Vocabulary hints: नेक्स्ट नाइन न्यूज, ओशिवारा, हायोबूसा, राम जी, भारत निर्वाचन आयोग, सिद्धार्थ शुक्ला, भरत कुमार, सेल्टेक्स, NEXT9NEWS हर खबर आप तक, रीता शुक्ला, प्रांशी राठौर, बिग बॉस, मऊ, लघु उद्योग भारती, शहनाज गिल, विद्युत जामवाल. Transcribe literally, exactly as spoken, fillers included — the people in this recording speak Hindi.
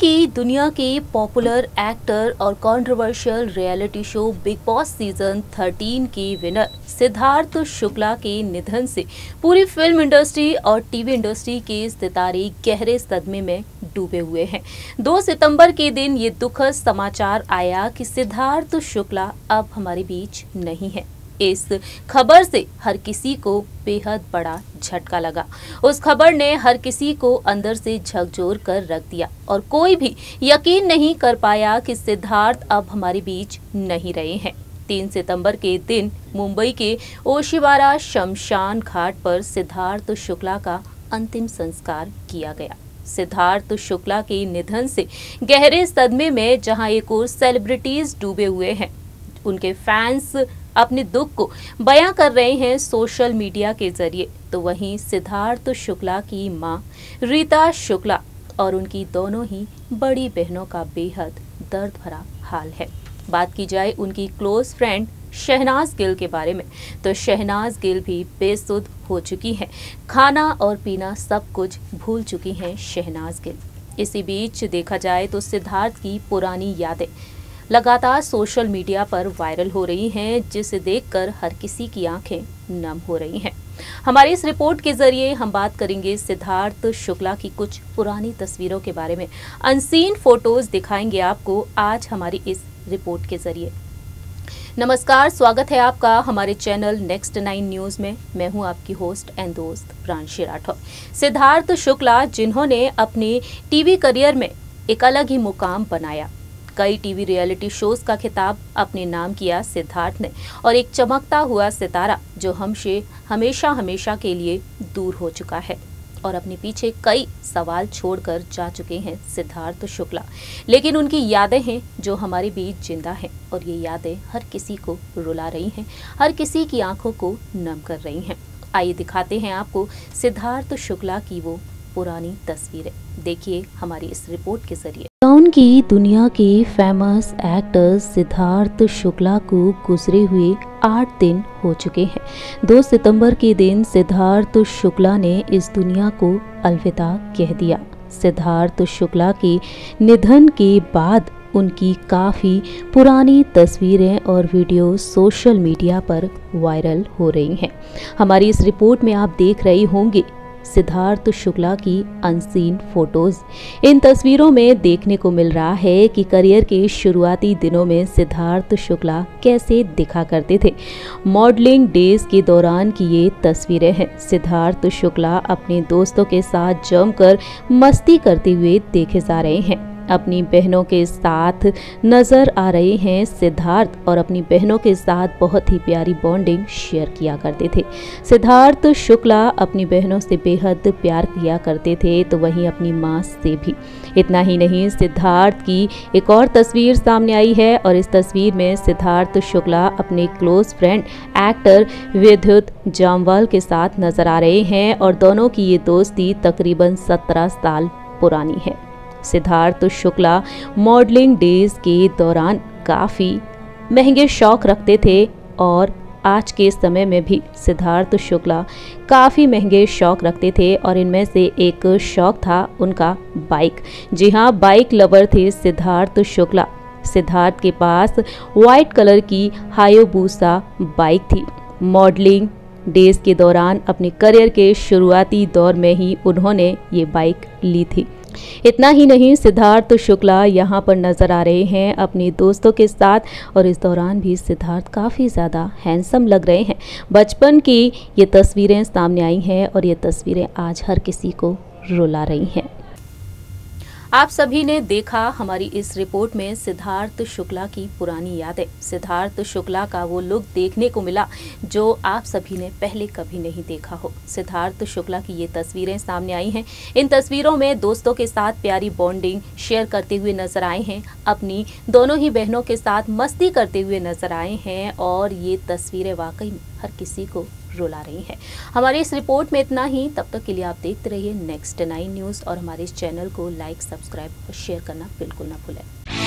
क्योंकि दुनिया के पॉपुलर एक्टर और controversial reality show बिग बॉस season thirteen के विनर सिद्धार्थ शुक्ला के निधन से पूरी फिल्म इंडस्ट्री और टीवी इंडस्ट्री के सितारे गहरे सदमे में डूबे हुए हैं। दो सितंबर के दिन ये दुखद समाचार आया कि सिद्धार्थ शुक्ला अब हमारे बीच नहीं है। इस खबर से हर किसी को बेहद बड़ा झटका लगा। उस खबर ने हर किसी को अंदर से झकझोर कर रख दिया और कोई भी यकीन नहीं कर पाया कि सिद्धार्थ अब हमारे बीच नहीं रहे हैं। तीन सितंबर के दिन मुंबई के ओशिवारा शमशान घाट पर सिद्धार्थ शुक्ला का अंतिम संस्कार किया गया। सिद्धार्थ शुक्ला के निधन से गहरे सदमे में जहां एक और सेलिब्रिटीज डूबे हुए हैं, उनके फैंस अपने दुख को बयां कर रहे हैं सोशल मीडिया के जरिए, तो वहीं सिद्धार्थ शुक्ला की मां रीता शुक्ला और उनकी दोनों ही बड़ी बहनों का बेहद दर्द भरा हाल है। बात की जाए उनकी क्लोज फ्रेंड शहनाज गिल के बारे में, तो शहनाज गिल भी बेसुध हो चुकी हैं। खाना और पीना सब कुछ भूल चुकी हैं शहनाज गिल। इसी बीच देखा जाए तो सिद्धार्थ की पुरानी यादें लगातार सोशल मीडिया पर वायरल हो रही हैं, जिसे देखकर हर किसी की आंखें नम हो रही हैं। हमारी इस रिपोर्ट के जरिए हम बात करेंगे सिद्धार्थ शुक्ला की कुछ पुरानी तस्वीरों के बारे में। अनसीन फोटोज दिखाएंगे आपको आज हमारी इस रिपोर्ट के जरिए। नमस्कार, स्वागत है आपका हमारे चैनल नेक्स्ट नाइन न्यूज में। मैं हूं आपकी होस्ट एंड दोस्त प्रांशी राठौर। सिद्धार्थ शुक्ला, जिन्होंने अपने टीवी करियर में एक अलग ही मुकाम बनाया, कई टीवी रियलिटी शोज का खिताब अपने नाम किया सिद्धार्थ ने, और एक चमकता हुआ सितारा जो हमसे हमेशा हमेशा के लिए दूर हो चुका है, और अपने पीछे कई सवाल छोड़कर जा चुके हैं सिद्धार्थ शुक्ला। लेकिन उनकी यादें हैं जो हमारे बीच जिंदा हैं, और ये यादें हर किसी को रुला रही हैं, हर किसी की आंखों को नम कर रही हैं। आइए दिखाते हैं आपको सिद्धार्थ शुक्ला की वो पुरानी तस्वीरें। देखिए हमारी इस रिपोर्ट के जरिए। लॉकडाउन की दुनिया के फेमस एक्टर सिद्धार्थ शुक्ला को गुजरे हुए आठ दिन हो चुके हैं। दो सितंबर के दिन सिद्धार्थ शुक्ला ने इस दुनिया को अलविदा कह दिया। सिद्धार्थ शुक्ला के निधन के बाद उनकी काफ़ी पुरानी तस्वीरें और वीडियो सोशल मीडिया पर वायरल हो रही हैं। हमारी इस रिपोर्ट में आप देख रहे होंगे सिद्धार्थ शुक्ला की अनसीन फोटोज। इन तस्वीरों में देखने को मिल रहा है कि करियर के शुरुआती दिनों में सिद्धार्थ शुक्ला कैसे दिखा करते थे। मॉडलिंग डेज के दौरान की ये तस्वीरें हैं। सिद्धार्थ शुक्ला अपने दोस्तों के साथ जमकर मस्ती करते हुए देखे जा रहे हैं। अपनी बहनों के साथ नजर आ रहे हैं सिद्धार्थ, और अपनी बहनों के साथ बहुत ही प्यारी बॉन्डिंग शेयर किया करते थे। सिद्धार्थ शुक्ला अपनी बहनों से बेहद प्यार किया करते थे, तो वहीं अपनी माँ से भी। इतना ही नहीं, सिद्धार्थ की एक और तस्वीर सामने आई है, और इस तस्वीर में सिद्धार्थ शुक्ला अपने क्लोज फ्रेंड एक्टर विद्युत जामवाल के साथ नजर आ रहे हैं, और दोनों की ये दोस्ती तकरीबन सत्रह साल पुरानी है। सिद्धार्थ शुक्ला मॉडलिंग डेज के दौरान काफ़ी महंगे शौक रखते थे, और आज के समय में भी सिद्धार्थ शुक्ला काफ़ी महंगे शौक रखते थे, और इनमें से एक शौक था उनका बाइक। जी हाँ, बाइक लवर थे सिद्धार्थ शुक्ला। सिद्धार्थ के पास वाइट कलर की हायोबूसा बाइक थी। मॉडलिंग डेज के दौरान अपने करियर के शुरुआती दौर में ही उन्होंने ये बाइक ली थी। इतना ही नहीं, सिद्धार्थ शुक्ला यहाँ पर नज़र आ रहे हैं अपने दोस्तों के साथ, और इस दौरान भी सिद्धार्थ काफ़ी ज़्यादा हैंडसम लग रहे हैं। बचपन की ये तस्वीरें सामने आई हैं, और ये तस्वीरें आज हर किसी को रुला रही हैं। आप सभी ने देखा हमारी इस रिपोर्ट में सिद्धार्थ शुक्ला की पुरानी यादें। सिद्धार्थ शुक्ला का वो लुक देखने को मिला जो आप सभी ने पहले कभी नहीं देखा हो। सिद्धार्थ शुक्ला की ये तस्वीरें सामने आई हैं। इन तस्वीरों में दोस्तों के साथ प्यारी बॉन्डिंग शेयर करते हुए नजर आए हैं, अपनी दोनों ही बहनों के साथ मस्ती करते हुए नजर आए हैं, और ये तस्वीरें वाकई में हर किसी को रुला रही है। हमारे इस रिपोर्ट में इतना ही। तब तक के लिए आप देखते रहिए नेक्स्ट नाइन न्यूज़, और हमारे इस चैनल को लाइक, सब्सक्राइब और शेयर करना बिल्कुल ना भूलें।